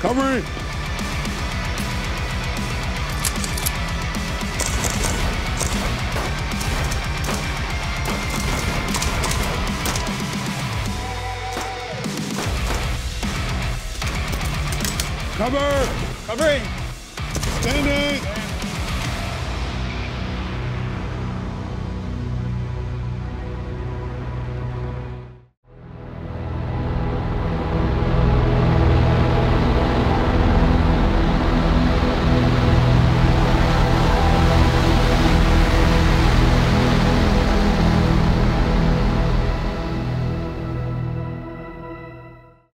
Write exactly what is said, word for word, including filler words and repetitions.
Cover it. Cover! Covering! Standing!